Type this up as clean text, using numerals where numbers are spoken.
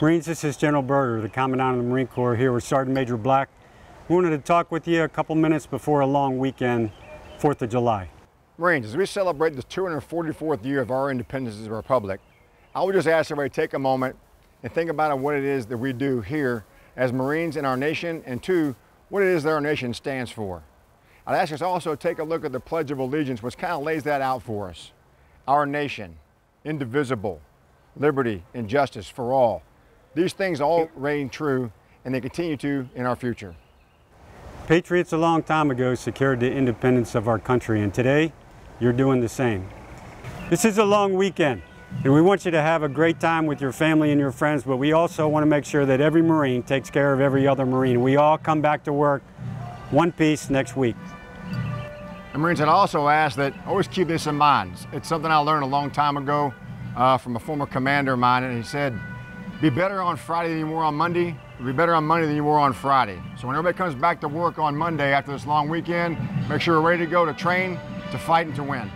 Marines, this is General Berger, the Commandant of the Marine Corps, here with Sergeant Major Black. We wanted to talk with you a couple minutes before a long weekend, 4th of July. Marines, as we celebrate the 244th year of our independence as a republic, I would just ask everybody to take a moment and think about what it is that we do here as Marines in our nation, and two, what it is that our nation stands for. I'd ask us also to take a look at the Pledge of Allegiance, which kind of lays that out for us. Our nation, indivisible, liberty, and justice for all. These things all reign true, and they continue to in our future. Patriots a long time ago secured the independence of our country, and today you're doing the same. This is a long weekend, and we want you to have a great time with your family and your friends, but we also want to make sure that every Marine takes care of every other Marine. We all come back to work one piece next week. And Marines, I'd also ask that always keep this in mind. It's something I learned a long time ago from a former commander of mine, and he said, be better on Friday than you were on Monday. Be better on Monday than you were on Friday. So when everybody comes back to work on Monday after this long weekend, make sure we're ready to go to train, to fight, and to win.